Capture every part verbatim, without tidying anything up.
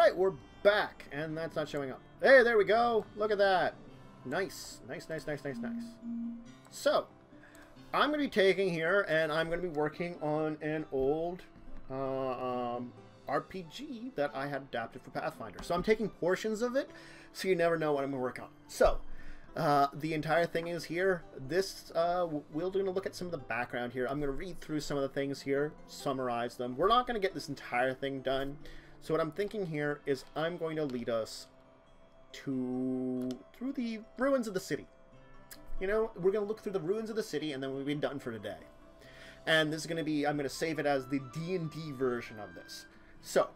Alright, we're back, and that's not showing up. Hey, there we go! Look at that! Nice, nice, nice, nice, nice, nice. So, I'm going to be taking here, and I'm going to be working on an old uh, um, R P G that I had adapted for Pathfinder. So I'm taking portions of it, so you never know what I'm going to work on. So, uh, the entire thing is here. This, uh, we're going to look at some of the background here. I'm going to read through some of the things here, summarize them. We're not going to get this entire thing done. So what I'm thinking here is I'm going to lead us to through the ruins of the city. You know, we're going to look through the ruins of the city, and then we'll be done for today. And this is going to be, I'm going to save it as the D and D version of this. So,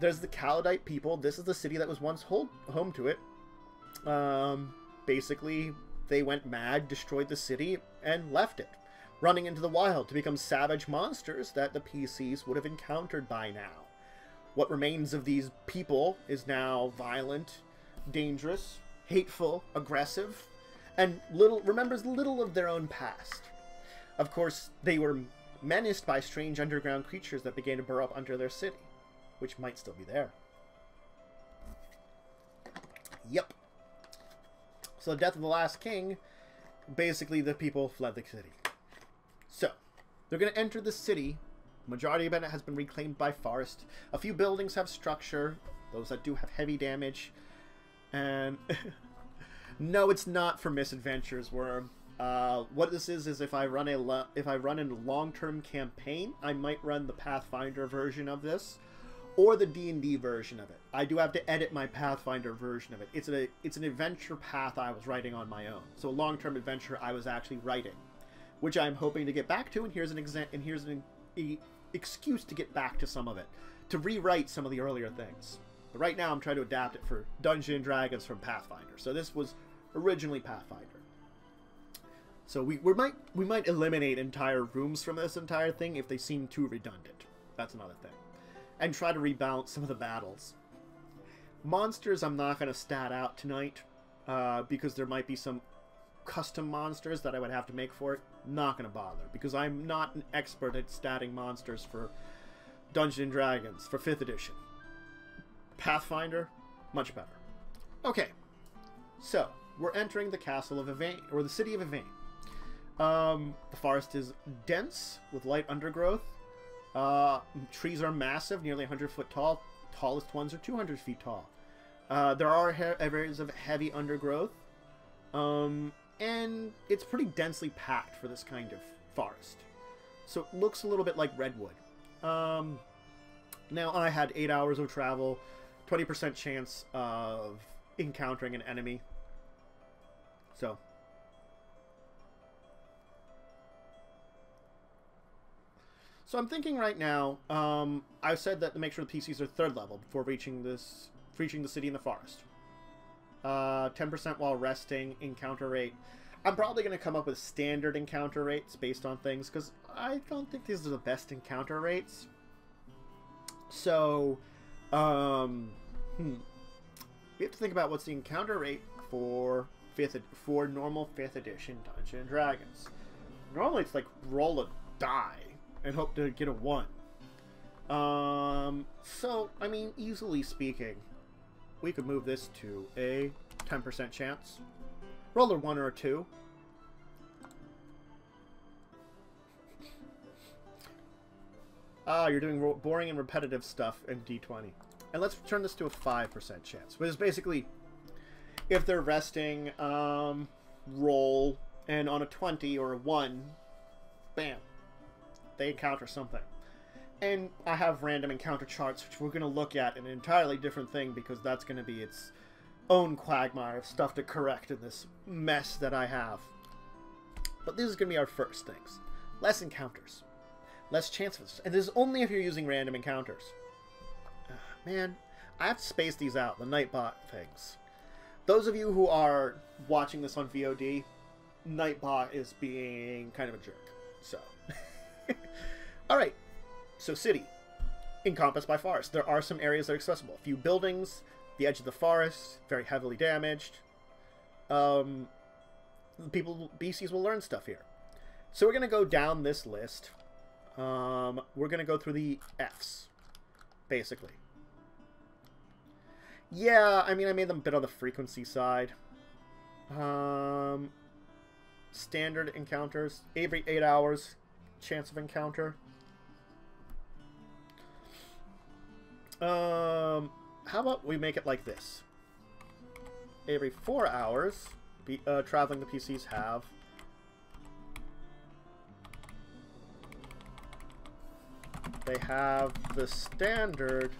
there's the Kalidite people. This is the city that was once hold, home to it. Um, basically, they went mad, destroyed the city, and left it, running into the wild to become savage monsters that the P Cs would have encountered by now. What remains of these people is now violent, dangerous, hateful, aggressive, and little remembers little of their own past. Of course, they were menaced by strange underground creatures that began to burrow up under their city, which might still be there. Yep. So the death of the last king, basically the people fled the city. So, they're going to enter the city. Majority of it has been reclaimed by forest. A few buildings have structure, those that do have heavy damage. And no, it's not for misadventures, Worm. Uh, what this is is if I run a if I run a long-term campaign, I might run the Pathfinder version of this, or the D and D version of it. I do have to edit my Pathfinder version of it. It's a it's an adventure path I was writing on my own. So a long-term adventure I was actually writing, which I'm hoping to get back to. And here's an exa and here's an e excuse to get back to some of it, to rewrite some of the earlier things. But right now I'm trying to adapt it for Dungeons and Dragons from Pathfinder. So this was originally Pathfinder. So we, we might we might eliminate entire rooms from this entire thing if they seem too redundant. That's another thing. And try to rebalance some of the battles. Monsters I'm not going to stat out tonight uh, because there might be some custom monsters that I would have to make for it. Not going to bother because I'm not an expert at statting monsters for Dungeons and Dragons for fifth edition. Pathfinder, much better. Okay, so we're entering the castle of Evain, or the city of Evain. Um, the forest is dense with light undergrowth. Uh, trees are massive, nearly one hundred foot tall. Tallest ones are two hundred feet tall. Uh, there are areas of heavy undergrowth. Um, and it's pretty densely packed for this kind of forest. So it looks a little bit like Redwood. Um, now I had eight hours of travel, twenty percent chance of encountering an enemy. So... So I'm thinking right now, um, I said that to make sure the P Cs are third level before reaching this, reaching the city in the forest. Uh, ten percent while resting, encounter rate. I'm probably going to come up with standard encounter rates based on things, because I don't think these are the best encounter rates. So, um, hmm. we have to think about what's the encounter rate for, fifth, for normal fifth edition Dungeons and Dragons. Normally it's like roll a die and hope to get a one. Um, so, I mean, easily speaking, we could move this to a ten percent chance. Roll a one or a two. Ah, oh, you're doing boring and repetitive stuff in D twenty. And let's turn this to a five percent chance, which is basically, if they're resting, um, roll, and on a twenty or a one, bam, they encounter something. And I have random encounter charts, which we're going to look at in an entirely different thing, because that's going to be its own quagmire of stuff to correct in this mess that I have. But this is going to be our first things. Less encounters. Less chances. And this is only if you're using random encounters. Uh, man, I have to space these out, the Nightbot things. Those of you who are watching this on V O D, Nightbot is being kind of a jerk, so... Alright, so city, encompassed by forest. There are some areas that are accessible. A few buildings, the edge of the forest, very heavily damaged. Um, people, B Cs will learn stuff here. So we're going to go down this list. Um, we're going to go through the Fs, basically. Yeah, I mean, I made them a bit on the frequency side. Um, standard encounters. Every eight hours, chance of encounter. Um, how about we make it like this? Every four hours, be, uh, traveling the P Cs have they have the standard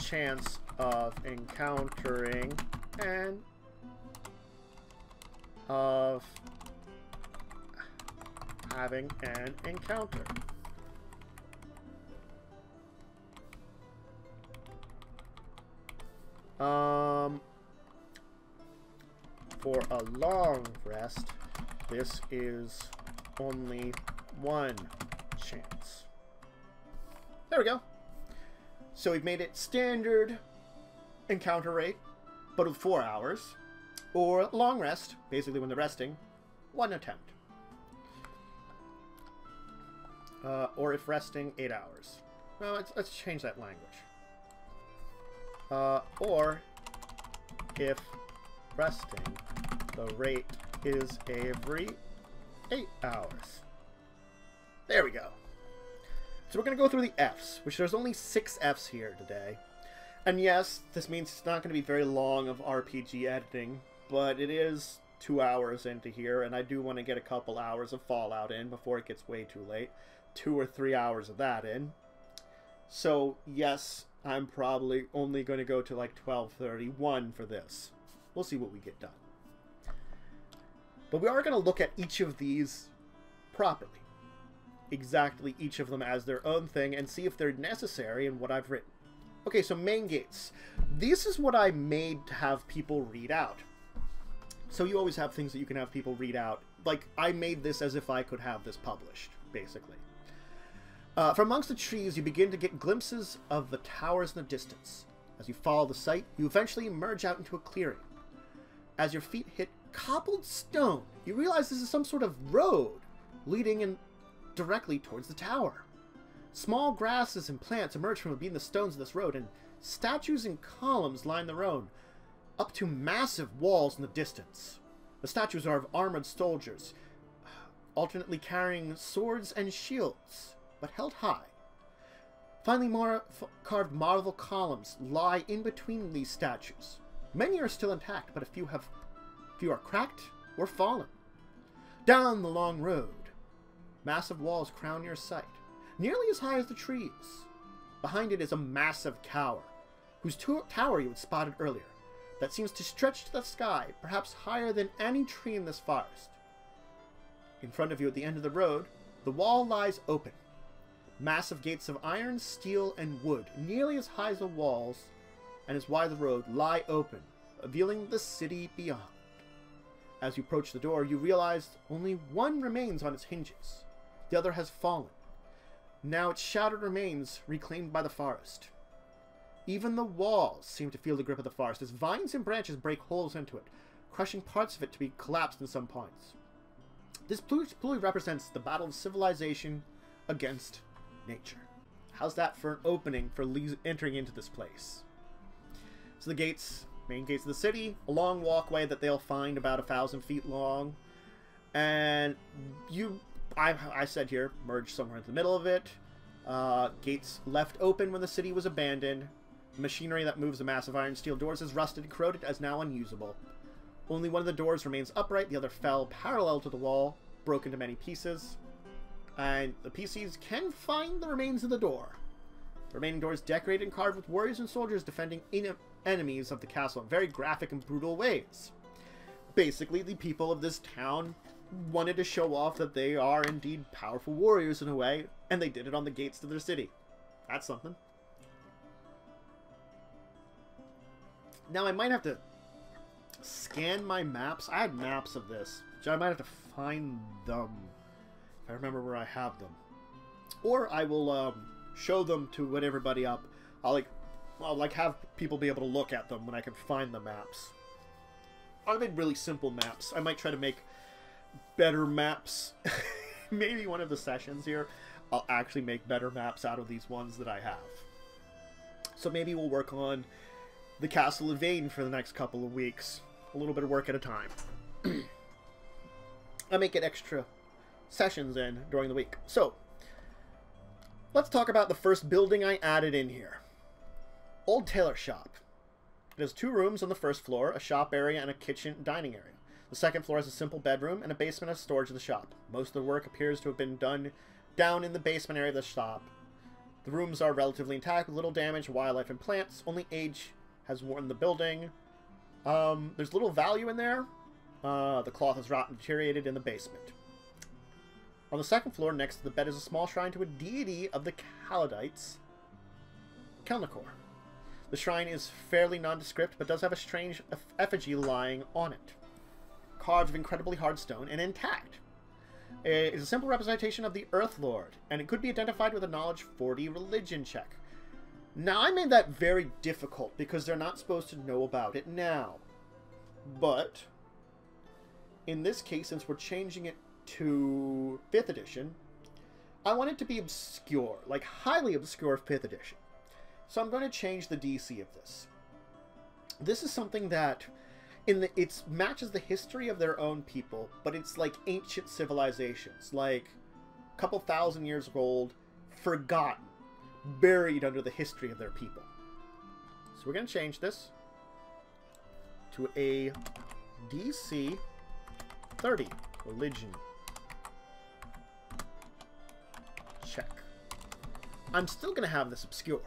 chance of encountering and of having an encounter. Um, for a long rest, this is only one chance. There we go. So we've made it standard encounter rate, but with four hours, or long rest, basically when they're resting, one attempt. Uh, or if resting, eight hours. Well, let's, let's change that language. Uh, or, if resting, the rate is every eight hours. There we go. So we're going to go through the Fs, which there's only six Fs here today. And yes, this means it's not going to be very long of R P G editing, but it is two hours into here, and I do want to get a couple hours of Fallout in before it gets way too late. Two or three hours of that in. So, yes, I'm probably only going to go to like twelve thirty-one for this. We'll see what we get done. But we are going to look at each of these properly. Exactly each of them as their own thing and see if they're necessary in what I've written. Okay, so main gates. This is what I made to have people read out. So you always have things that you can have people read out. Like, I made this as if I could have this published, basically. Uh, from amongst the trees, you begin to get glimpses of the towers in the distance. As you follow the site, you eventually emerge out into a clearing. As your feet hit cobbled stone, you realize this is some sort of road leading in directly towards the tower. Small grasses and plants emerge from between the stones of this road, and statues and columns line the road, up to massive walls in the distance. The statues are of armored soldiers, alternately carrying swords and shields, but held high. Finely more carved marble columns lie in between these statues. Many are still intact, but a few have, few are cracked or fallen. Down the long road, massive walls crown your sight, nearly as high as the trees. Behind it is a massive tower, whose to tower you had spotted earlier, that seems to stretch to the sky, perhaps higher than any tree in this forest. In front of you at the end of the road, the wall lies open. Massive gates of iron, steel, and wood, nearly as high as the walls and as wide as the road, lie open, revealing the city beyond. As you approach the door, you realize only one remains on its hinges. The other has fallen. Now its shattered remains reclaimed by the forest. Even the walls seem to feel the grip of the forest as vines and branches break holes into it, crushing parts of it to be collapsed in some points. This plural represents the battle of civilization against nature. How's that for an opening for entering into this place? So the gates, main gates of the city, a long walkway that they'll find about a thousand feet long, and you, I, I said here, merge somewhere in the middle of it. Uh, gates left open when the city was abandoned. Machinery that moves the massive iron steel doors is rusted and corroded as now unusable. Only one of the doors remains upright, the other fell parallel to the wall, broken to many pieces. And the P Cs can find the remains of the door. The remaining door is decorated and carved with warriors and soldiers defending enemies of the castle in very graphic and brutal ways. Basically, the people of this town wanted to show off that they are indeed powerful warriors in a way, and they did it on the gates to their city. That's something. Now, I might have to scan my maps. I had maps of this, so I might have to find them. I remember where I have them, or I will um, show them to everybody up. I'll like, I'll like have people be able to look at them when I can find the maps. I made really simple maps. I might try to make better maps. Maybe one of the sessions here, I'll actually make better maps out of these ones that I have. So maybe we'll work on the Castle of Evain for the next couple of weeks. A little bit of work at a time. I may get extra sessions in during the week. So, let's talk about the first building I added in here. Old Tailor Shop. It has two rooms on the first floor, a shop area and a kitchen dining area. The second floor has a simple bedroom and a basement as storage of the shop. Most of the work appears to have been done down in the basement area of the shop. The rooms are relatively intact with little damage, wildlife and plants. Only age has worn the building. Um, there's little value in there. Uh, the cloth is rotten and deteriorated in the basement. On the second floor, next to the bed, is a small shrine to a deity of the Kalidites, Kelnikor. The shrine is fairly nondescript, but does have a strange effigy lying on it, carved of incredibly hard stone and intact. It is a simple representation of the Earth Lord, and it could be identified with a Knowledge forty religion check. Now, I made that very difficult because they're not supposed to know about it now. But in this case, since we're changing it to fifth edition, I want it to be obscure, like highly obscure fifth edition. So I'm going to change the D C of this. This is something that in the, it matches the history of their own people, but it's like ancient civilizations, like a couple thousand years old, forgotten, buried under the history of their people. So we're going to change this to a D C thirty religion check. I'm still going to have this obscure.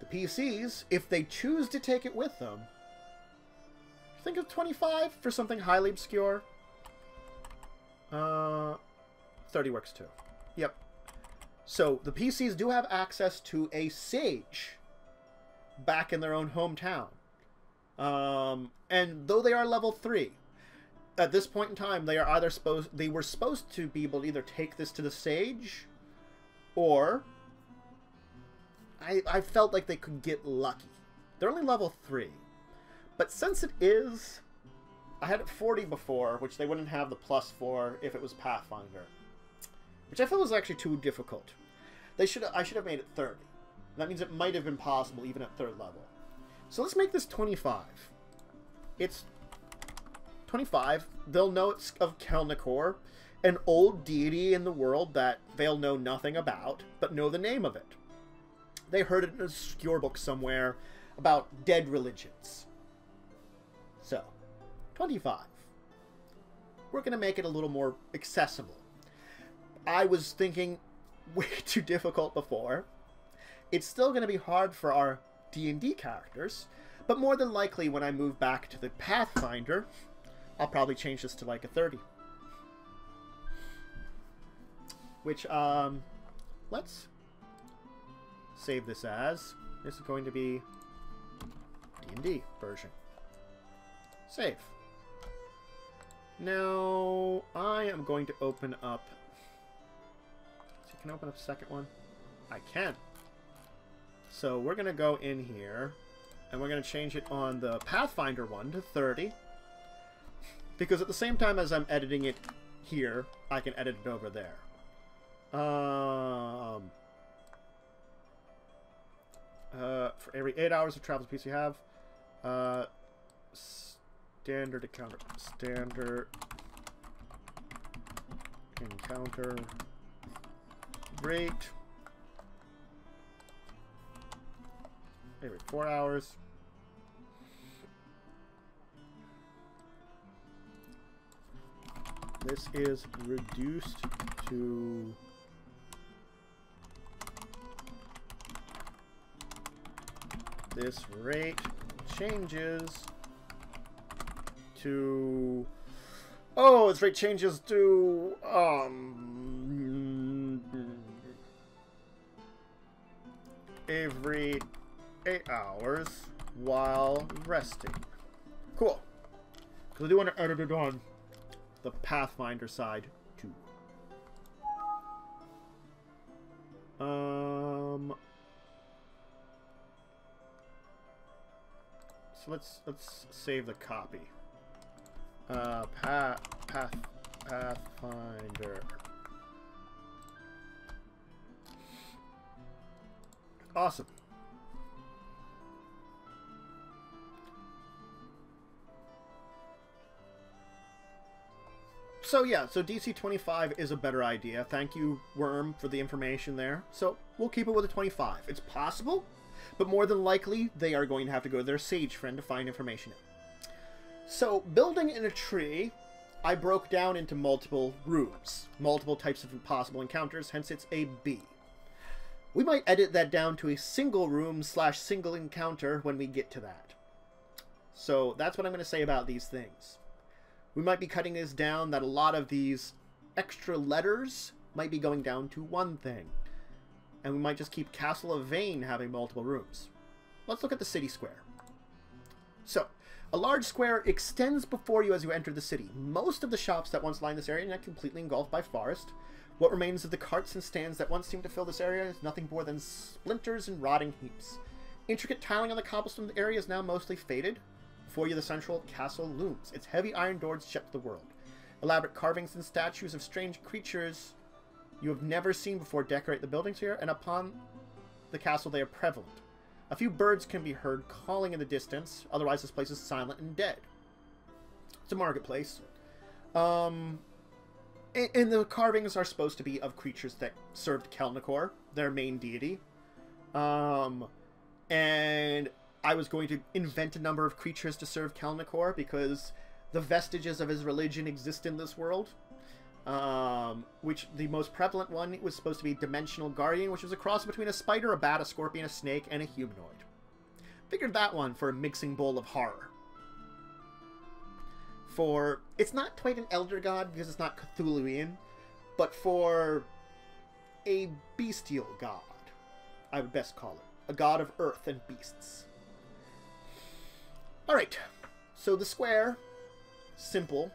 The P Cs, if they choose to take it with them, think of twenty-five for something highly obscure. Uh, thirty works too. Yep. So the P Cs do have access to a sage back in their own hometown. Um, and though they are level three, at this point in time, they are either supposed they were supposed to be able to either take this to the sage, or I, I felt like they could get lucky. They're only level three. But since it is... I had it forty before, which they wouldn't have the plus four if it was Pathfinder, which I felt was actually too difficult. They should I should have made it thirty. That means it might have been possible even at third level. So let's make this twenty-five. It's twenty-five. They'll know it's of Kelnikor, an old deity in the world that they'll know nothing about, but know the name of it. They heard it in an obscure book somewhere about dead religions. So, twenty-five. We're going to make it a little more accessible. I was thinking way too difficult before. It's still going to be hard for our D and D characters, but more than likely when I move back to the Pathfinder, I'll probably change this to like a thirty. Which, um, let's... save this as. This is going to be D and D version. Save. Now I am going to open up. So can I open up a second one? I can. So we're going to go in here and we're going to change it on the Pathfinder one to thirty. Because at the same time as I'm editing it here, I can edit it over there. Um... Uh, for every eight hours of travel piece you have, uh, standard encounter, standard encounter rate. Every four hours. This is reduced to this rate changes to... Oh, this rate changes to... Um... every eight hours while resting. Cool. Because I do want to edit it on the Pathfinder side, too. Um... Let's let's save the copy. Uh, path path Pathfinder awesome. So yeah, so D C twenty-five is a better idea. Thank you, Worm, for the information there. So we'll keep it with a twenty-five. It's possible, but more than likely they are going to have to go to their sage friend to find information out. So building in a tree, I broke down into multiple rooms, multiple types of possible encounters, hence it's a B. We might edit that down to a single room slash single encounter when we get to that. So that's what I'm going to say about these things. We might be cutting this down, that a lot of these extra letters might be going down to one thing. And we might just keep Castle of Evain having multiple rooms. Let's look at the city square. So, a large square extends before you as you enter the city. Most of the shops that once lined this area are now completely engulfed by forest. What remains of the carts and stands that once seemed to fill this area is nothing more than splinters and rotting heaps. Intricate tiling on the cobblestone area is now mostly faded. Before you, the central castle looms. Its heavy iron doors shut to the world. Elaborate carvings and statues of strange creatures you have never seen before decorate the buildings here, and upon the castle they are prevalent. A few birds can be heard calling in the distance, otherwise this place is silent and dead. It's a marketplace. Um... And the carvings are supposed to be of creatures that served Kelnikor, their main deity. Um, and I was going to invent a number of creatures to serve Kelnikor because the vestiges of his religion exist in this world. Um, which the most prevalent one was supposed to be Dimensional Guardian, which was a cross between a spider, a bat, a scorpion, a snake, and a humanoid. Figured that one for a mixing bowl of horror. For, it's not quite an elder god because it's not Cthulhuian, but for a bestial god, I would best call it. A god of earth and beasts. Alright, so the square, simple,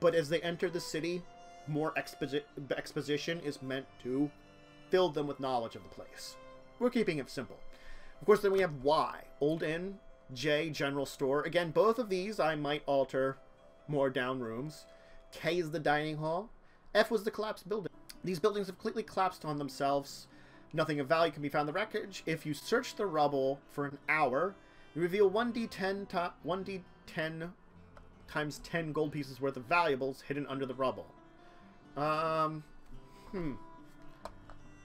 but as they enter the city, more expo exposition is meant to fill them with knowledge of the place. We're keeping it simple. Of course, then we have Y, Old Inn, J, General Store. Again, both of these I might alter more down rooms. K is the dining hall. F was the collapsed building. These buildings have completely collapsed on themselves. Nothing of value can be found in the wreckage. If you search the rubble for an hour, you reveal one d ten times ten gold pieces worth of valuables hidden under the rubble. Um, hmm.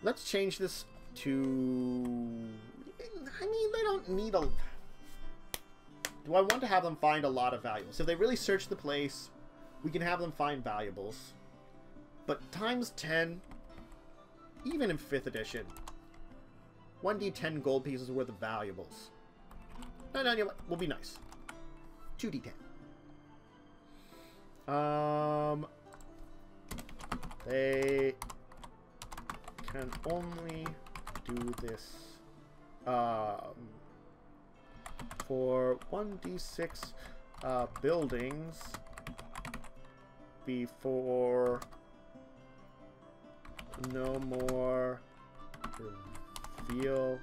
Let's change this to... I mean, they don't need a... Do I want to have them find a lot of valuables? If they really search the place, we can have them find valuables. But times ten, even in fifth edition, one d ten gold pieces worth of valuables. No, no, you know what? We'll be nice. two d ten. Um, they can only do this... Um... for one d six uh, buildings before no more reveal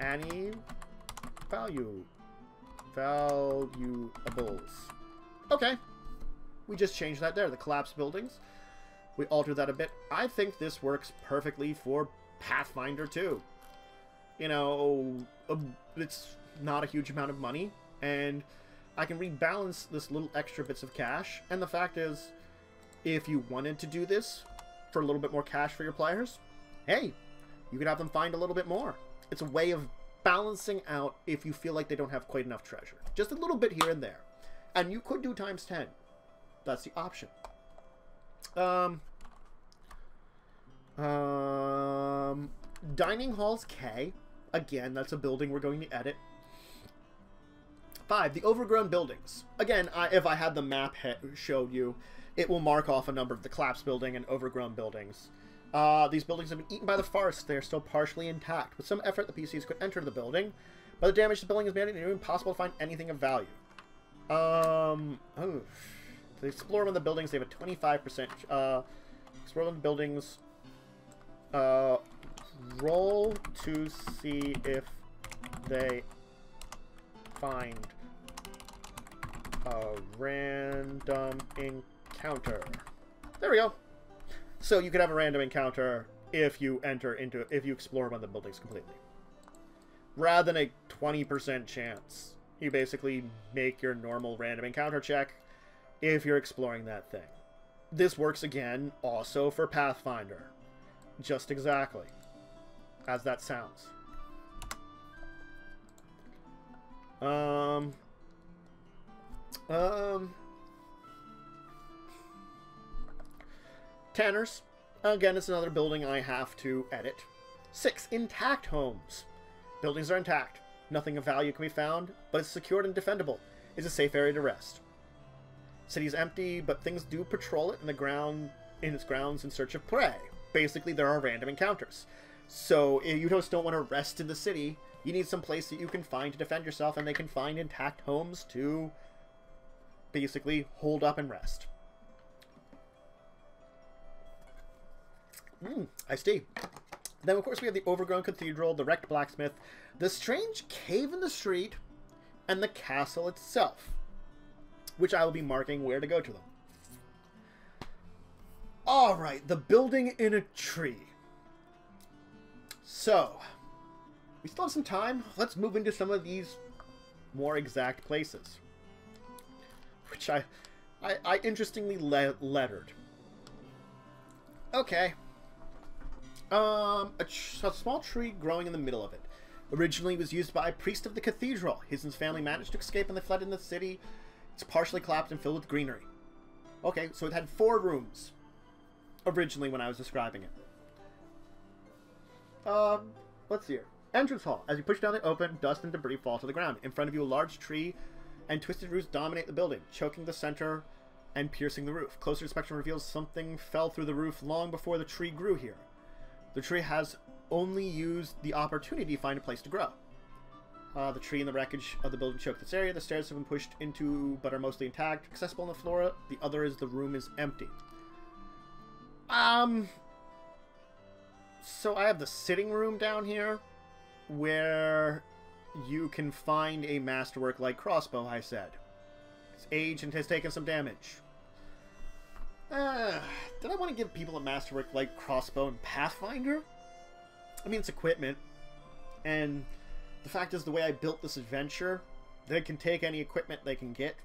any value valuables. Okay, we just changed that there, the collapsed buildings. We altered that a bit. I think this works perfectly for Pathfinder too. You know, it's not a huge amount of money, and I can rebalance this little extra bits of cash. And the fact is, if you wanted to do this for a little bit more cash for your players, hey, you could have them find a little bit more. It's a way of balancing out if you feel like they don't have quite enough treasure. Just a little bit here and there. And you could do times ten. That's the option. Um, um, dining halls K. Again, that's a building we're going to edit. Five, the overgrown buildings. Again, I, if I had the map showed you, it will mark off a number of the collapsed building and overgrown buildings. Uh, these buildings have been eaten by the forest. They are still partially intact. With some effort, the P Cs could enter the building, but the damage the building has made it impossible to find anything of value. Um, oh, they explore one of the buildings. They have a twenty-five percent. Uh, explore one of the buildings. Uh... Roll to see if they find a random encounter. There we go. So you could have a random encounter if you enter into if you explore one of the buildings completely. Rather than a twenty percent chance, you basically make your normal random encounter check if you're exploring that thing. This works again also for Pathfinder. Just exactly as that sounds. Um, um, Tanner's. Again, it's another building I have to edit. Six intact homes. Buildings are intact. Nothing of value can be found, but it's secured and defendable. It's a safe area to rest. City's empty, but things do patrol it in the ground in its grounds in search of prey. Basically, there are random encounters. So if you just don't want to rest in the city, you need some place that you can find to defend yourself, and they can find intact homes to basically hold up and rest. Hmm, I see. Then, of course, we have the overgrown cathedral, the wrecked blacksmith, the strange cave in the street, and the castle itself, which I will be marking where to go to them. Alright, the building in a tree. So, we still have some time. Let's move into some of these more exact places, which I, I, I interestingly le lettered. Okay. Um, a, tr a small tree growing in the middle of it. Originally it was used by a priest of the cathedral. His and his family managed to escape and they fled in the city. It's partially collapsed and filled with greenery. Okay, so it had four rooms originally when I was describing it. Um, let's see here. Entrance hall. As you push down the open, dust and debris fall to the ground. In front of you, a large tree and twisted roots dominate the building, choking the center and piercing the roof. Closer inspection reveals something fell through the roof long before the tree grew here. The tree has only used the opportunity to find a place to grow. Uh, the tree and the wreckage of the building choke this area. The stairs have been pushed into but are mostly intact. Accessible on the floor. The other is the room is empty. Um, so I have the sitting room down here where you can find a masterwork like crossbow, I said. It's aged and has taken some damage. Uh, did I want to give people a masterwork like crossbow and Pathfinder? I mean, it's equipment, and the fact is the way I built this adventure, they can take any equipment they can get.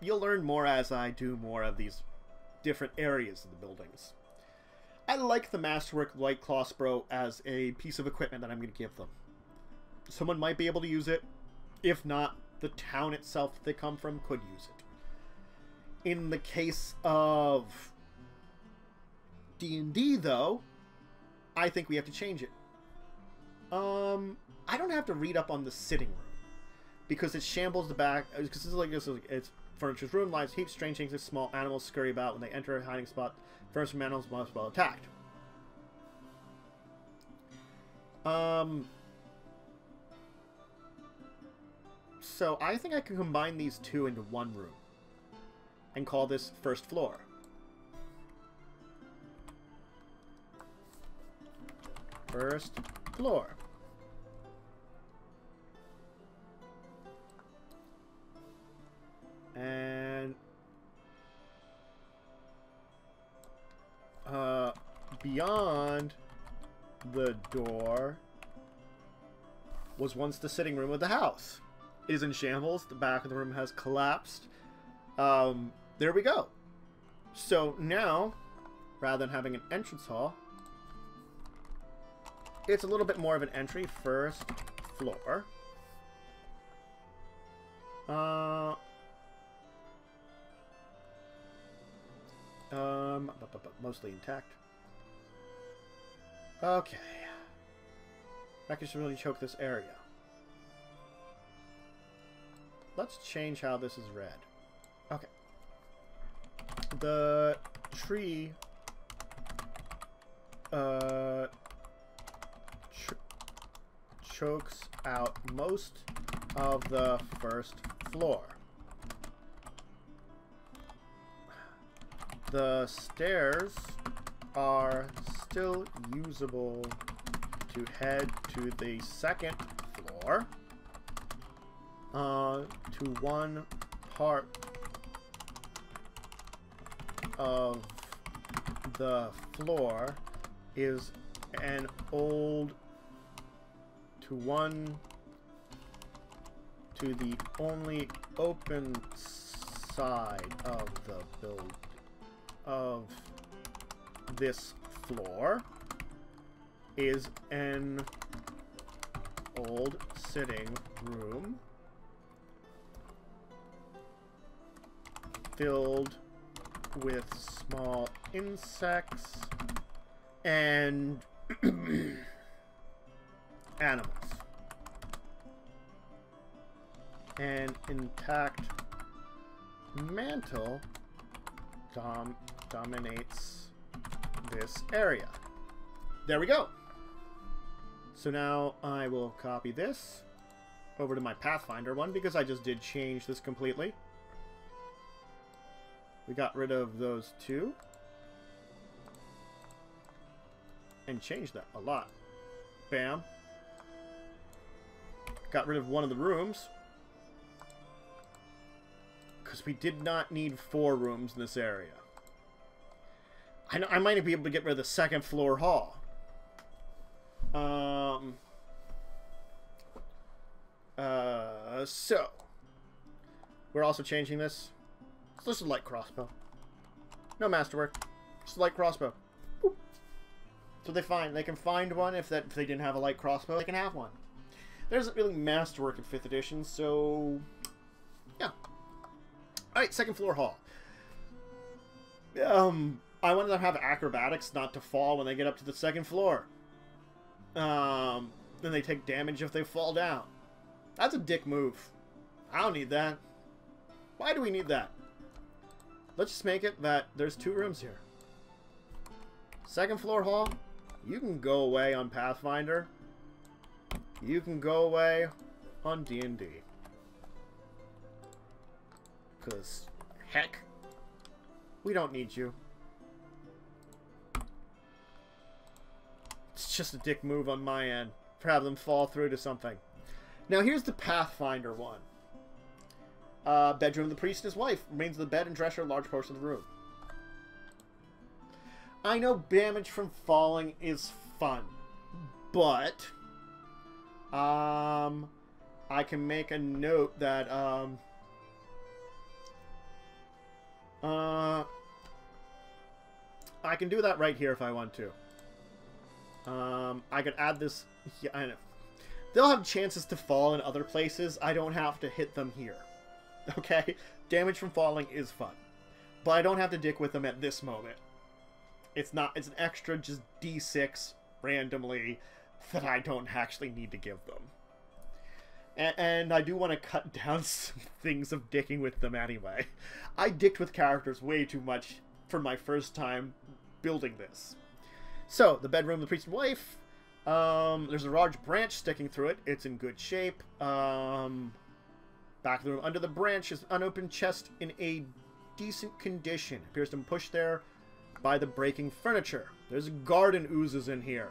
You'll learn more as I do more of these different areas of the buildings. I like the masterwork like crossbow as a piece of equipment that I'm going to give them. Someone might be able to use it. If not, the town itself that they come from could use it. In the case of D and D, though, I think we have to change it. Um, I don't have to read up on the sitting room because it shambles the back. Because it's like this, it's furniture's ruined, lives heaps, strange things, small animals scurry about when they enter a hiding spot. Furniture animals must well attacked. Um, so I think I can combine these two into one room and call this first floor. First floor. And uh, beyond the door was once the sitting room of the house. It is in shambles. The back of the room has collapsed. Um, there we go. So now, rather than having an entrance hall, it's a little bit more of an entry. First floor. Uh, um, but, but, but mostly intact. Okay. I can really choke this area. Let's change how this is read. Okay. The tree uh, ch chokes out most of the first floor. The stairs are still usable to head to the second floor, uh, to one part of the floor is an old to one to the only open side of the build of this floor is an old sitting room filled with small insects and animals. An intact mantle dom dominates this area. There we go. So now I will copy this over to my Pathfinder one because I just did change this completely. We got rid of those two and changed that a lot. Bam. Got rid of one of the rooms because we did not need four rooms in this area. I, I might be able to get rid of the second floor hall. Um. Uh. So we're also changing this. So this is light crossbow. No masterwork. Just light crossbow. Boop. So they find they can find one if that if they didn't have a light crossbow, they can have one. There isn't really masterwork in fifth edition, so yeah. All right, second floor hall. Um, I wanted to have acrobatics not to fall when they get up to the second floor. Um, then they take damage if they fall down. That's a dick move. I don't need that. Why do we need that? Let's just make it that there's two rooms here. Second floor hall, you can go away on Pathfinder. You can go away on D and D. Because, heck, we don't need you. It's just a dick move on my end for having them fall through to something. Now here's the Pathfinder one. Uh, bedroom of the priest and his wife. Remains of the bed and dresser, a large portion of the room. I know damage from falling is fun, but um, I can make a note that um, Uh, I can do that right here if I want to. Um, I could add this. Yeah, I know. They'll have chances to fall in other places. I don't have to hit them here. Okay? Damage from falling is fun. But I don't have to dick with them at this moment. It's not. It's an extra just D six randomly that I don't actually need to give them. And I do want to cut down some things of dicking with them anyway. I dicked with characters way too much for my first time building this. So, the bedroom of the priest and wife. Um, there's a large branch sticking through it. It's in good shape. Um, back of the room under the branch is an unopened chest in a decent condition. Appears to be pushed there by the breaking furniture. There's garden oozes in here,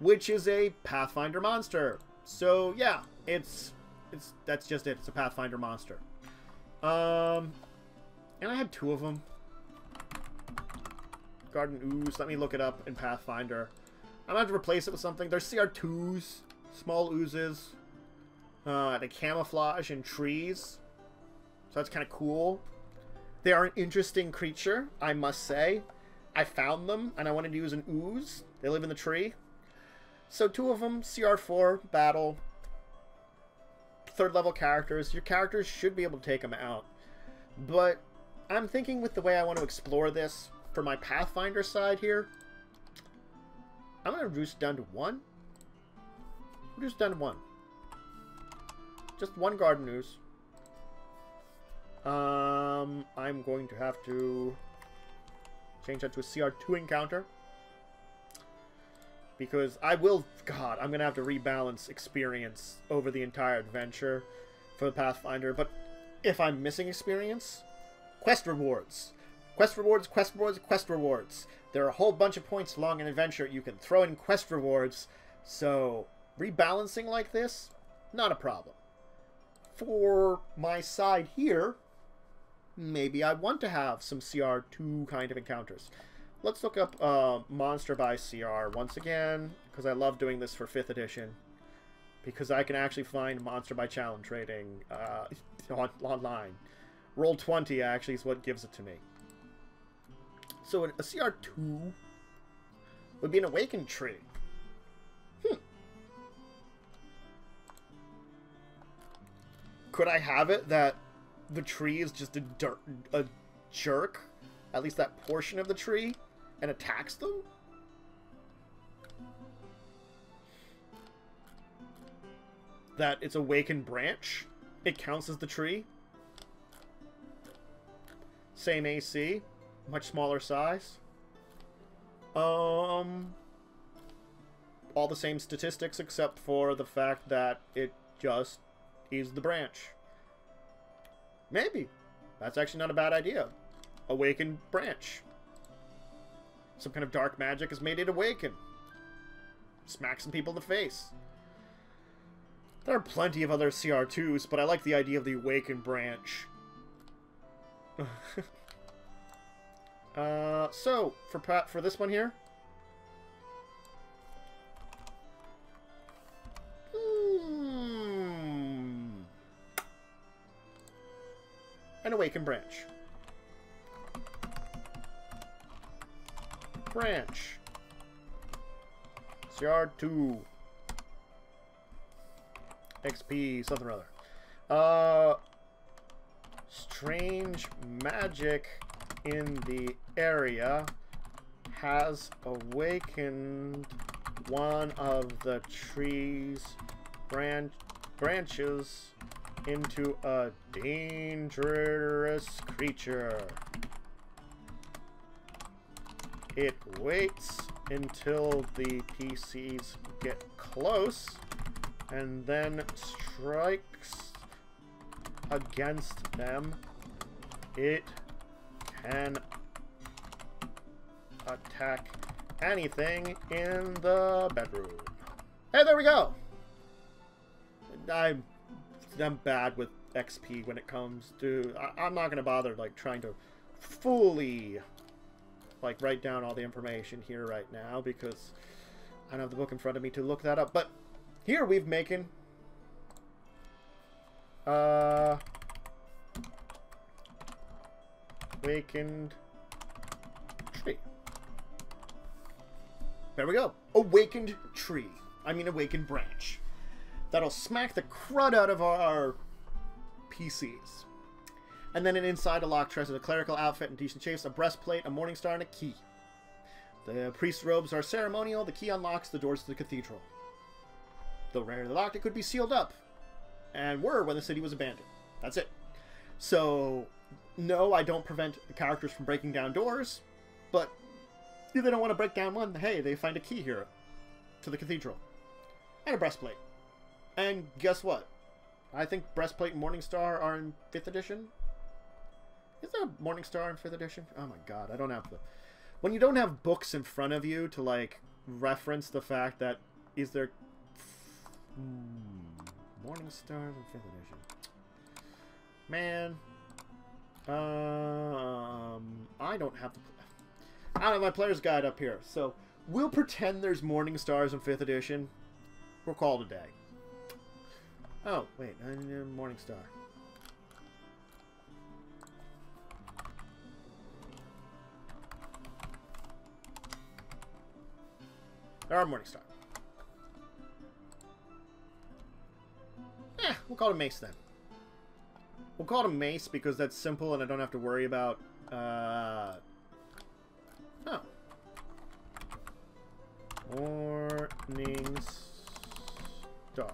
which is a Pathfinder monster. So, yeah. It's, it's, that's just it. It's a Pathfinder monster. Um, and I had two of them. Garden ooze. Let me look it up in Pathfinder. I'm gonna have to replace it with something. There's C R twos, small oozes, uh, they camouflage in trees. So that's kind of cool. They are an interesting creature, I must say. I found them and I wanted to use an ooze. They live in the tree. So two of them, C R four, battle. Third level characters, your characters should be able to take them out, but I'm thinking with the way I want to explore this for my Pathfinder side here, I'm gonna reduce it down to one. Reduce down to one, just one garden ooze. Um, I'm going to have to change that to a C R two encounter because I will, God, I'm going to have to rebalance experience over the entire adventure for the Pathfinder. But if I'm missing experience, quest rewards. Quest rewards, quest rewards, quest rewards. There are a whole bunch of points along an adventure you can throw in quest rewards. So rebalancing like this, not a problem. For my side here, maybe I want to have some C R two kind of encounters. Let's look up uh, Monster by C R once again, because I love doing this for fifth edition. Because I can actually find Monster by Challenge rating uh, on, online. Roll twenty, actually, is what gives it to me. So a C R two would be an Awakened tree. Hmm. Could I have it that the tree is just a, dirt, a jerk, at least that portion of the tree, and attacks them? That it's Awakened branch, it counts as the tree. Same A C, much smaller size. Um, all the same statistics except for the fact that it just is the branch. Maybe. That's actually not a bad idea. Awakened branch. Some kind of dark magic has made it awaken. Smack some people in the face. There are plenty of other C R twos, but I like the idea of the Awakened branch. uh, so, for Pat, for this one here... Hmm... An Awakened branch. Branch. C R two. X P, something or other. Uh, strange magic in the area has awakened one of the tree's branch branches into a dangerous creature. It waits until the P Cs get close and then strikes against them. It can attack anything in the bedroom. Hey, there we go! I'm, I'm bad with X P when it comes to... I, I'm not gonna bother like trying to fully like write down all the information here right now because I don't have the book in front of me to look that up, but here we've making uh, Awakened tree. There we go. Awakened tree. I mean Awakened branch. That'll smack the crud out of our P Cs. And then an inside a locked treasure, a clerical outfit, and decent chase, a breastplate, a morning star, and a key. The priest's robes are ceremonial. The key unlocks the doors to the cathedral. Though rarely locked, it could be sealed up. And were when the city was abandoned. That's it. So, no, I don't prevent the characters from breaking down doors. But if they don't want to break down one, hey, they find a key here to the cathedral. And a breastplate. And guess what? I think breastplate and Morningstar are in fifth edition. Is there a Morningstar in fifth edition? Oh my god, I don't have the... When you don't have books in front of you to, like, reference the fact that... Is there... Hmm. Morning Stars in fifth edition. Man. Um, I don't have to... I don't have my player's guide up here. So, we'll pretend there's Morning Stars in fifth edition. We'll call it a day. Oh, wait. Morning Star. There are Morning Star. Eh, we'll call it a mace then. We'll call it a mace because that's simple and I don't have to worry about... Uh... Oh. Morning Star.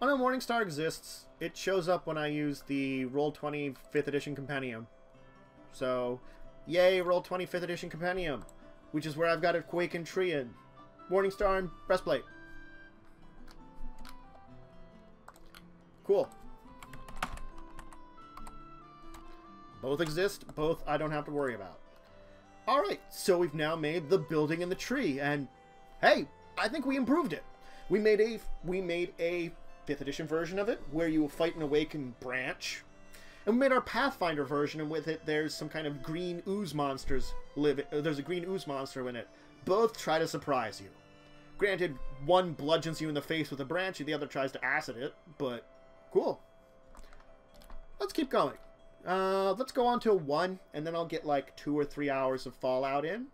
Oh no, Morning Star exists. It shows up when I use the Roll twenty fifth edition Compendium. So, yay, Roll twenty fifth edition Compendium. Which is where I've got a Quake and Tree in. Morning Star and Breastplate. Cool. Both exist. Both I don't have to worry about. Alright, so we've now made the building and the tree, and hey, I think we improved it. We made a we made a fifth edition version of it, where you will fight an awakened branch. And we made our Pathfinder version, and with it there's some kind of green ooze monsters live in, there's a green ooze monster in it. Both try to surprise you. Granted, one bludgeons you in the face with a branch, and the other tries to acid it, but... Cool. let's keep going. Uh, let's go on to one, and then I'll get like two or three hours of Fallout in.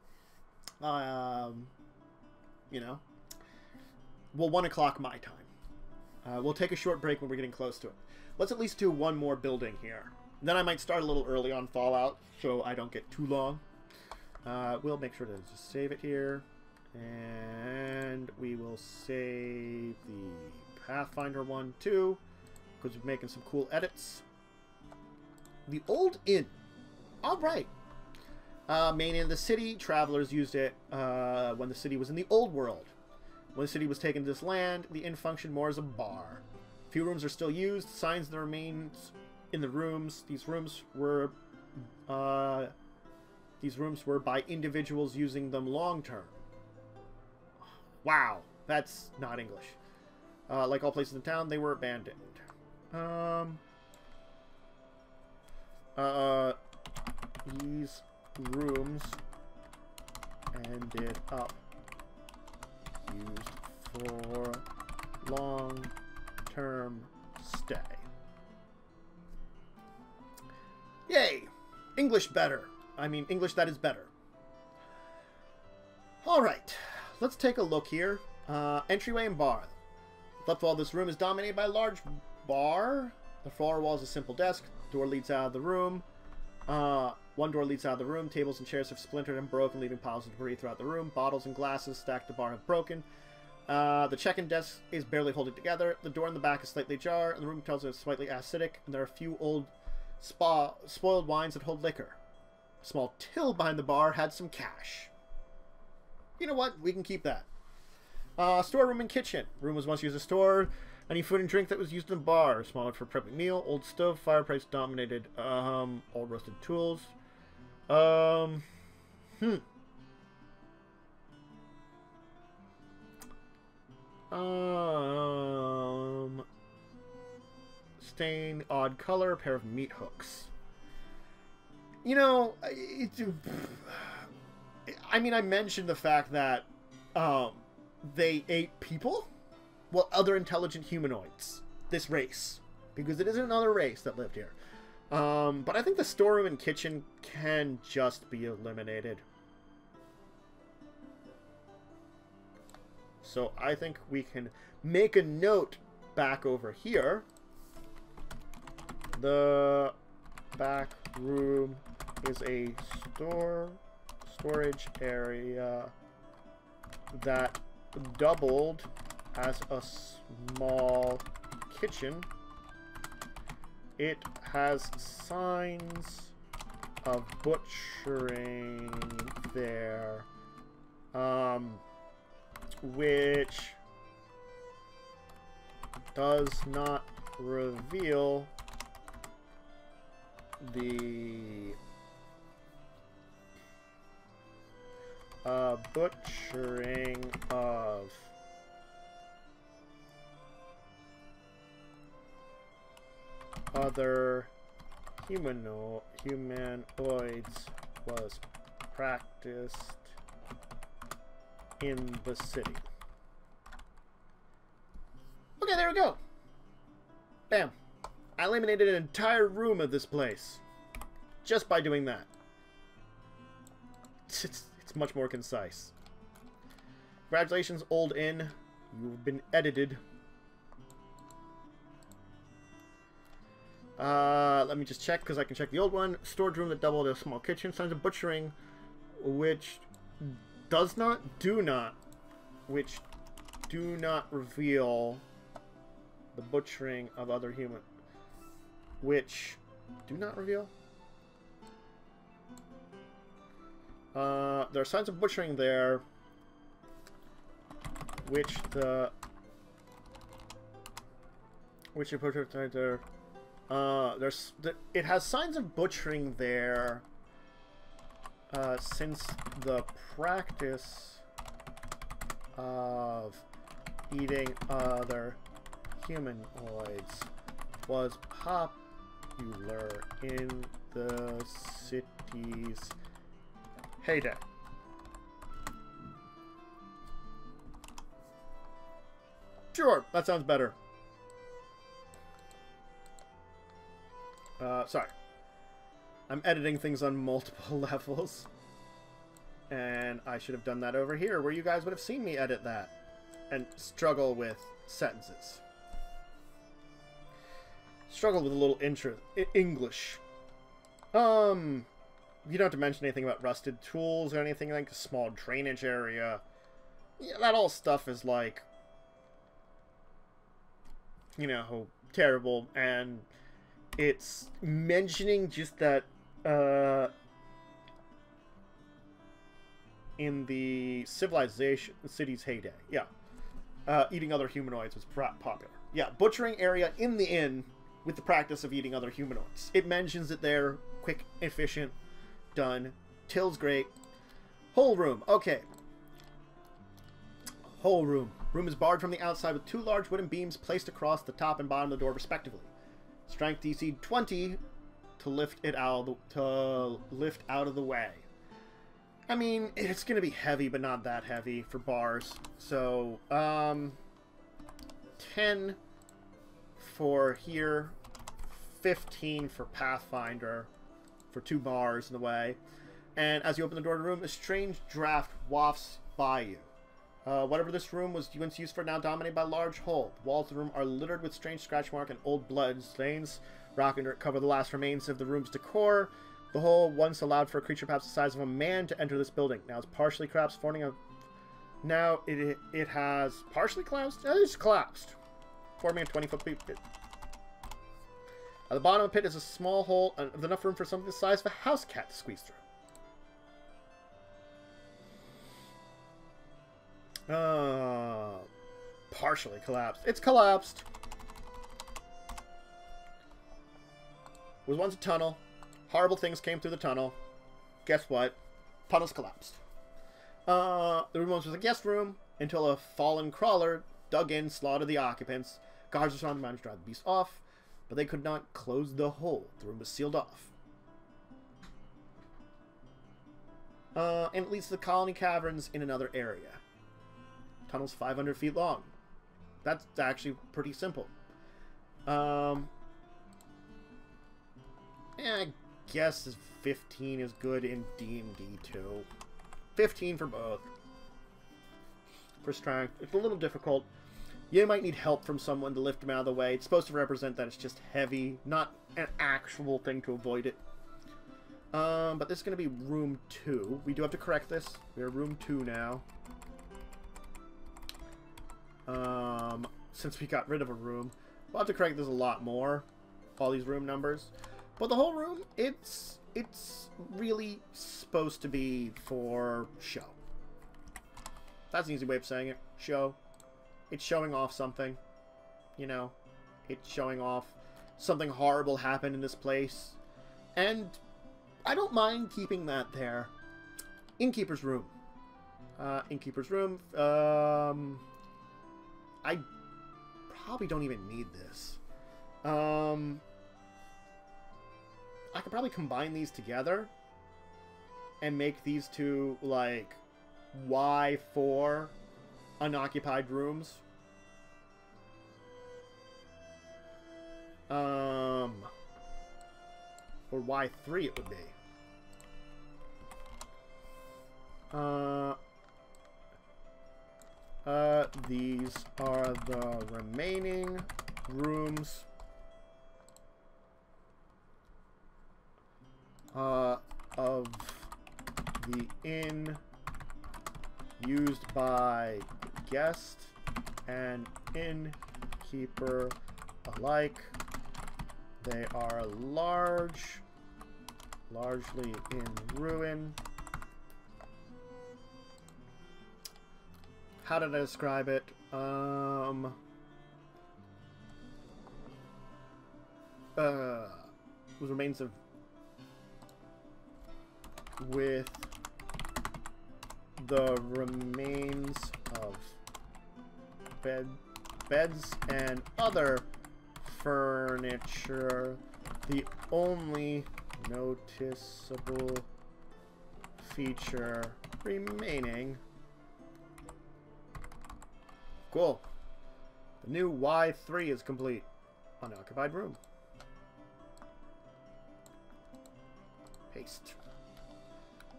Um, you know. Well, one o'clock my time. Uh, we'll take a short break when we're getting close to it. Let's at least do one more building here. Then I might start a little early on Fallout, so I don't get too long. Uh, we'll make sure to just save it here. And we will save the Pathfinder one, too, because we're making some cool edits. The Old Inn. All right. Uh, main inn of the city. Travelers used it uh, when the city was in the Old World. When the city was taken to this land, the inn functioned more as a bar. Few rooms are still used. Signs that remains in the rooms. These rooms were, uh, these rooms were by individuals using them long term. Wow, that's not English. Uh, like all places in town, they were abandoned. Um. Uh, these rooms ended up used for long-term stay. Yay! English better. I mean, English that is better. Alright, let's take a look here. Uh, entryway and bar. Left wall of this room is dominated by a large bar. The far wall is a simple desk. Door leads out of the room. Uh, one door leads out of the room. Tables and chairs have splintered and broken, leaving piles of debris throughout the room. Bottles and glasses stacked to the bar have broken. Uh, the check-in desk is barely holding together. The door in the back is slightly ajar, and the room tells us it's slightly acidic, and there are a few old spa spoiled wines that hold liquor. A small till behind the bar had some cash. You know what? We can keep that. Uh, storeroom and kitchen. Room was once used as a store. Any food and drink that was used in the bar, smaller for prepping meal, old stove, fireplace dominated, um, old rusted tools. Um, hmm. Um, stain, odd color, pair of meat hooks. You know, it's, I mean, I mentioned the fact that, um, they ate people? Well, other intelligent humanoids. This race. Because it is another race that lived here. Um, but I think the storeroom and kitchen can just be eliminated. So I think we can make a note back over here. The back room is a store storage area that doubled as a small kitchen. It has signs of butchering there, um, which does not reveal the uh, butchering of other humano humanoids was practiced in the city. Okay, there we go. Bam. I eliminated an entire room of this place just by doing that. It's, it's, it's much more concise. Congratulations, Old Inn. You've been edited. Uh, let me just check, because I can check the old one. Storage room that doubled a small kitchen. Signs of butchering, which does not, do not, which do not reveal the butchering of other human, which do not reveal. Uh, there are signs of butchering there, which the, which the butcher signs are. Uh, there's the, it has signs of butchering there, uh, since the practice of eating other humanoids was popular in the city's heyday. Sure, that sounds better. Uh, sorry. I'm editing things on multiple levels. And I should have done that over here, where you guys would have seen me edit that. And struggle with sentences. Struggle with a little intro English. Um, you don't have to mention anything about rusted tools or anything like a small drainage area. Yeah, that all stuff is like, you know, terrible, and it's mentioning just that uh, in the civilization city's heyday, yeah, uh, eating other humanoids was popular. Yeah, butchering area in the inn with the practice of eating other humanoids. It mentions it there, quick, efficient, done. Till's great. Whole room, okay. Whole room. Room is barred from the outside with two large wooden beams placed across the top and bottom of the door, respectively. Strength D C twenty to lift it out of the, to lift out of the way. I mean, it's gonna be heavy, but not that heavy for bars. So, um, ten for here, fifteen for Pathfinder, for two bars in the way. And as you open the door to the room, a strange draft wafts by you. Uh, whatever this room was once used for now dominated by a large hole. The walls of the room are littered with strange scratch marks and old blood stains. Rock and dirt cover the last remains of the room's decor. The hole once allowed for a creature perhaps the size of a man to enter this building. Now it's partially collapsed, forming a... Now it it, it has partially collapsed? It is collapsed. Forming a twenty-foot pit. At the bottom of the pit is a small hole with enough room for something the size of a house cat to squeeze through. Uh, partially collapsed. It's collapsed. It was once a tunnel. Horrible things came through the tunnel. Guess what? Tunnel's collapsed. Uh, the room once was a guest room until a fallen crawler dug in, slaughtered the occupants. Guards were surrounded by them to drive the beast off, but they could not close the hole. The room was sealed off. Uh, and it leads to the colony caverns in another area. Tunnel's five hundred feet long. That's actually pretty simple. Um, I guess fifteen is good in D and D too. fifteen for both. For strength, it's a little difficult. You might need help from someone to lift him out of the way. It's supposed to represent that it's just heavy, not an actual thing to avoid it. Um, but this is going to be room two. We do have to correct this. We're room two now. Um, since we got rid of a room. We'll have to correct this a lot more. All these room numbers. But the whole room, it's, it's really supposed to be for show. That's an easy way of saying it. Show. It's showing off something. You know? It's showing off something horrible happened in this place. And I don't mind keeping that there. Innkeeper's room. Uh, Innkeeper's room. Um... I probably don't even need this. Um, I could probably combine these together and make these two, like, Y four unoccupied rooms. Um, or Y three it would be. Uh... Uh, these are the remaining rooms. Uh, of the inn used by guest and innkeeper alike. They are large, largely in ruin. How did I describe it? Um, uh, with remains of, with the remains of bed, beds and other furniture, the only noticeable feature remaining. Cool. The new Y three is complete. Unoccupied room. Haste.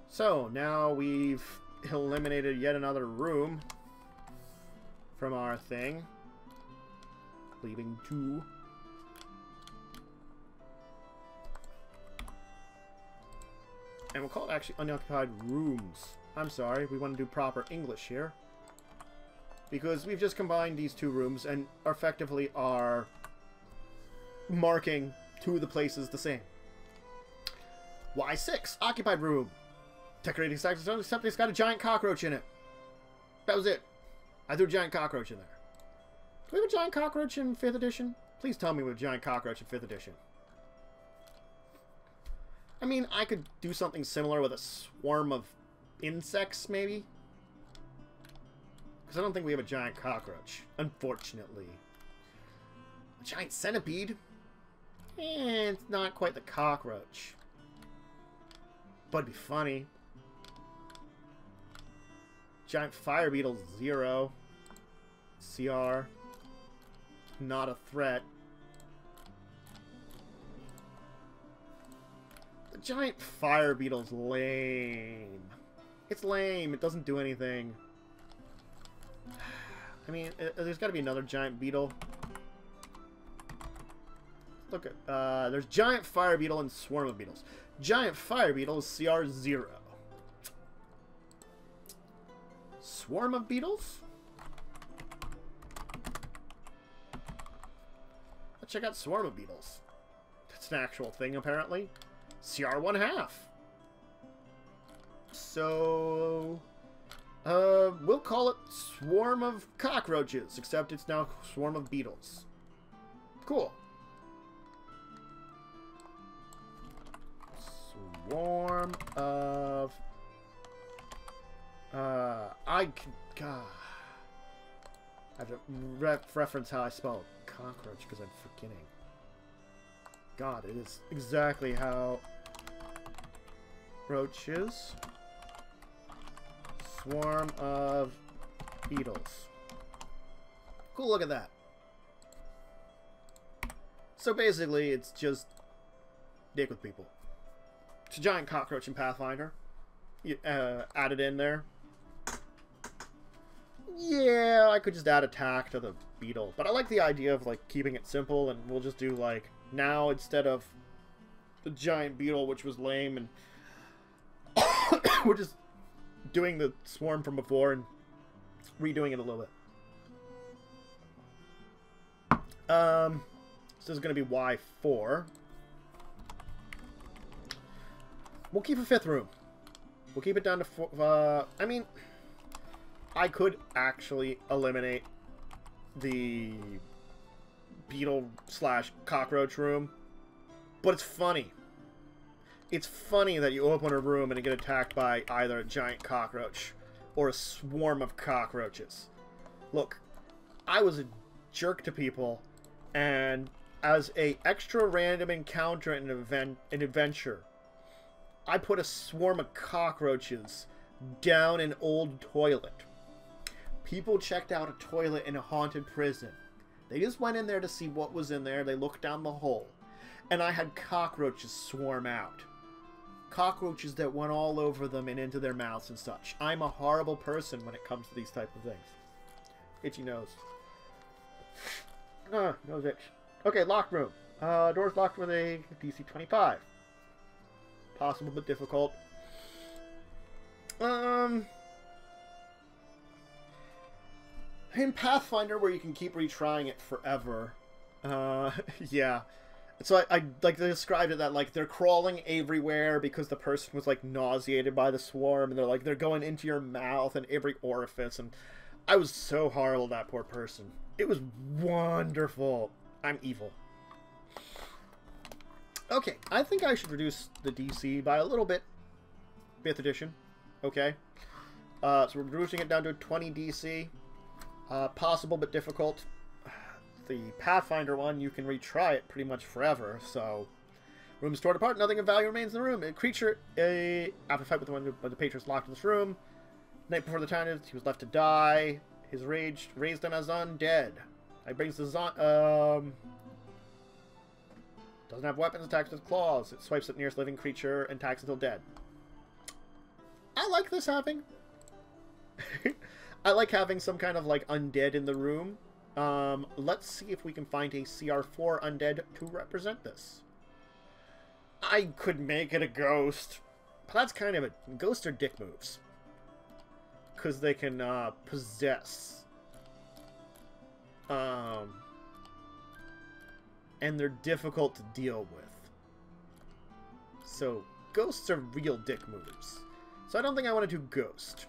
So, now we've eliminated yet another room from our thing. Leaving two. And we'll call it actually unoccupied rooms. I'm sorry, we want to do proper English here. Because we've just combined these two rooms and effectively are marking two of the places the same. Y six, occupied room. Decorating stacks of stone, except it's got a giant cockroach in it. That was it. I threw a giant cockroach in there. Do we have a giant cockroach in fifth edition? Please tell me we have a giant cockroach in fifth edition. I mean, I could do something similar with a swarm of insects, maybe? Because I don't think we have a giant cockroach, unfortunately. A giant centipede? Eh, it's not quite the cockroach. But it'd be funny. Giant fire beetle, zero. C R. Not a threat. The giant fire beetle's lame. It's lame. It doesn't do anything. I mean, there's got to be another giant beetle. Look at, uh, there's giant fire beetle and swarm of beetles. Giant fire beetle is C R zero. Swarm of beetles? Let's check out swarm of beetles. That's an actual thing, apparently. C R one half. So, uh, we'll call it swarm of cockroaches, except it's now swarm of beetles. Cool. Swarm of... Uh, I can... God. I have to re reference how I spell cockroach because I'm forgetting. God, it is exactly how roach is. Swarm of beetles. Cool, look at that. So basically, it's just dick with people. It's a giant cockroach in Pathfinder. You, uh, add it in there. Yeah, I could just add attack to the beetle. But I like the idea of like keeping it simple, and we'll just do like now instead of the giant beetle, which was lame, and we're just doing the swarm from before and redoing it a little bit. Um, so this is going to be Y four. We'll keep a fifth room. We'll keep it down to four. Uh, I mean, I could actually eliminate the beetle slash cockroach room, but it's funny. It's funny that you open a room and you get attacked by either a giant cockroach or a swarm of cockroaches. Look, I was a jerk to people, and as a extra random encounter in an event, an adventure, I put a swarm of cockroaches down an old toilet. People checked out a toilet in a haunted prison. They just went in there to see what was in there. They looked down the hole, and I had cockroaches swarm out. Cockroaches that went all over them and into their mouths and such. I'm a horrible person when it comes to these types of things. Itchy nose. Ah, nose itch. Okay, locked room. Uh, doors locked with a D C twenty-five. Possible but difficult. Um, in Pathfinder, where you can keep retrying it forever, uh, yeah. So I, I like they described it that like they're crawling everywhere because the person was like nauseated by the swarm, and they're like they're going into your mouth and every orifice. And I was so horrible to that poor person. It was wonderful. I'm evil. Okay, I think I should reduce the D C by a little bit. fifth edition. Okay. Uh, so we're reducing it down to twenty D C. Uh, possible but difficult. The Pathfinder one, you can retry it pretty much forever. So, room is torn apart. Nothing of value remains in the room. A creature, a, after a fight with one of the patrons locked in this room. Night before the time is, he was left to die. His rage raised him as undead. It brings the zon... Um... Doesn't have weapons, attacks with claws. It swipes at nearest living creature and attacks until dead. I like this having. I like having some kind of, like, undead in the room. Um, let's see if we can find a C R four undead to represent this. I could make it a ghost. But that's kind of a... Ghosts are dick moves. Because they can, uh, possess. Um... And they're difficult to deal with. So, ghosts are real dick moves. So I don't think I want to do ghost.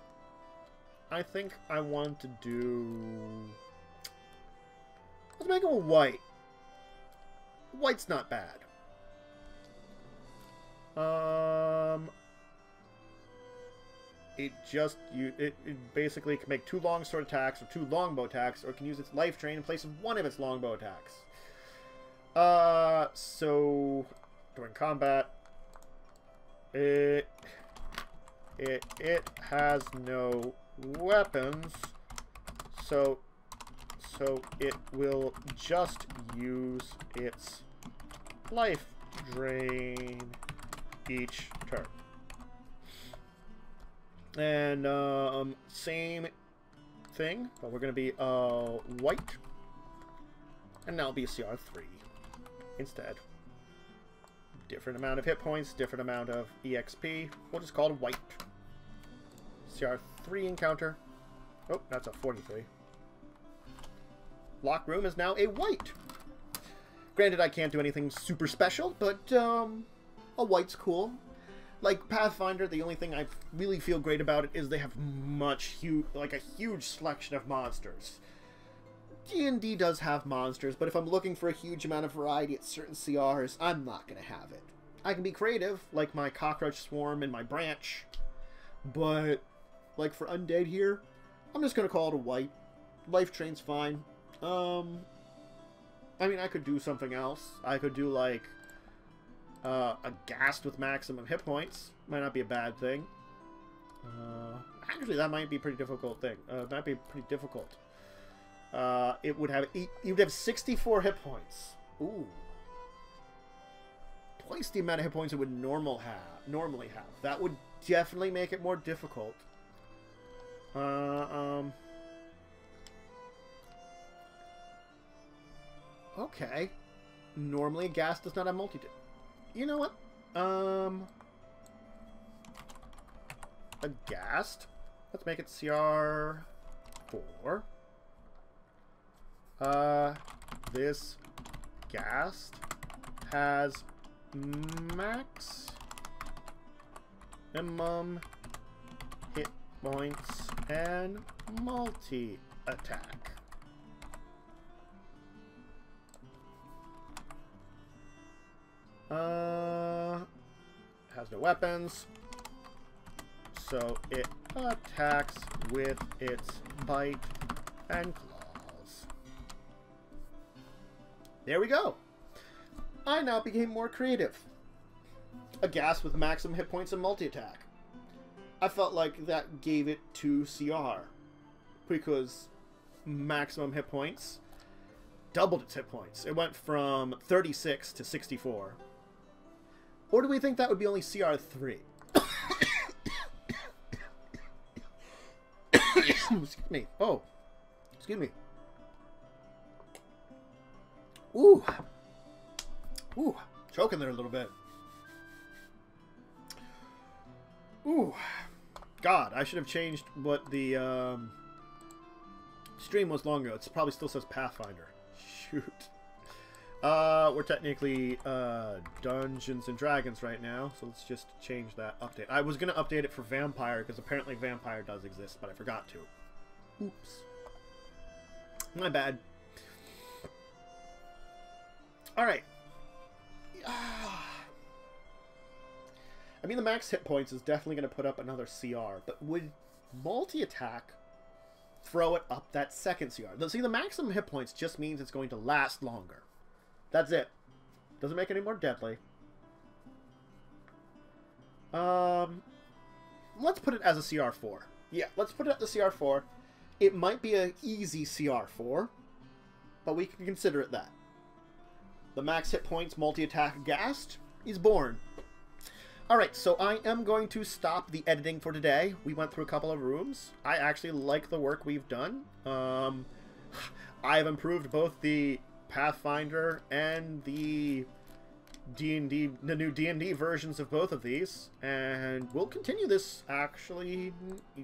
I think I want to do... Let's make him a white. White's not bad. Um... It just... you it, it basically can make two longsword attacks or two longbow attacks, or it can use its life drain in place of one of its longbow attacks. Uh, so, during combat, it, it, it has no weapons, so, so it will just use its life drain each turn. And, um, same thing, but we're gonna be, uh, white, and that'll be a C R three. Instead, different amount of hit points, different amount of E X P. We'll just call it white. C R three encounter. Oh, that's a forty-three. Lock room is now a white. Granted, I can't do anything super special, but um, a white's cool. Like Pathfinder, the only thing I really feel great about it is they have much huge, like a huge selection of monsters. D and D does have monsters, but if I'm looking for a huge amount of variety at certain C Rs, I'm not going to have it. I can be creative, like my cockroach swarm and my branch, but, like, for undead here, I'm just going to call it a white. Life drain's fine. Um, I mean, I could do something else. I could do, like, uh, a ghast with maximum hit points. Might not be a bad thing. Uh, actually, that might be a pretty difficult thing. Uh, that'd be pretty difficult. Uh, it would have it would have sixty-four hit points. Ooh, twice the amount of hit points it would normal have normally have. That would definitely make it more difficult. Uh, um. Okay. Normally, a ghast does not have multi. You know what? Um. A ghast. Let's make it C R four. Uh, this ghast has maximum hit points and multi-attack. Uh, has no weapons, so it attacks with its bite and claw. There we go. I now became more creative. A ghast with maximum hit points and multi-attack. I felt like that gave it to C R. Because maximum hit points doubled its hit points. It went from thirty-six to sixty-four. Or do we think that would be only C R three? Excuse me. Oh. Excuse me. Ooh. Ooh. Choking there a little bit. Ooh. God, I should have changed what the um, stream was long ago. It probably still says Pathfinder. Shoot. Uh, we're technically uh, Dungeons and Dragons right now, so let's just change that update. I was going to update it for Vampire, because apparently Vampire does exist, but I forgot to. Oops. My bad. Alright. I mean, the max hit points is definitely going to put up another C R, but would multi-attack throw it up that second C R? See, the maximum hit points just means it's going to last longer. That's it. Doesn't make it any more deadly. Um, let's put it as a C R four. Yeah, let's put it at the C R four. It might be an easy C R four, but we can consider it that. The max hit points multi-attack ghast is born. Alright, so I am going to stop the editing for today. We went through a couple of rooms. I actually like the work we've done. Um, I've improved both the Pathfinder and the D and D, the new D and D versions of both of these. And we'll continue this, actually,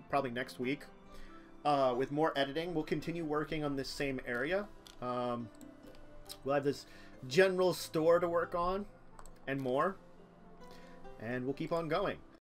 probably next week. Uh, with more editing, we'll continue working on this same area. Um, we'll have this general store to work on and more. And we'll keep on going.